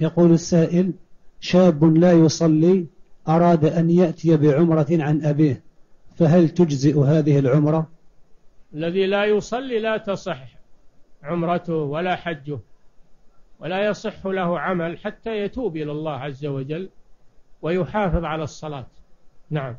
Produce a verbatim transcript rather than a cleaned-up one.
يقول السائل: شاب لا يصلي أراد أن يأتي بعمرة عن أبيه، فهل تجزئ هذه العمرة؟ الذي لا يصلي لا تصح عمرته ولا حجه، ولا يصح له عمل حتى يتوب إلى الله عز وجل ويحافظ على الصلاة. نعم.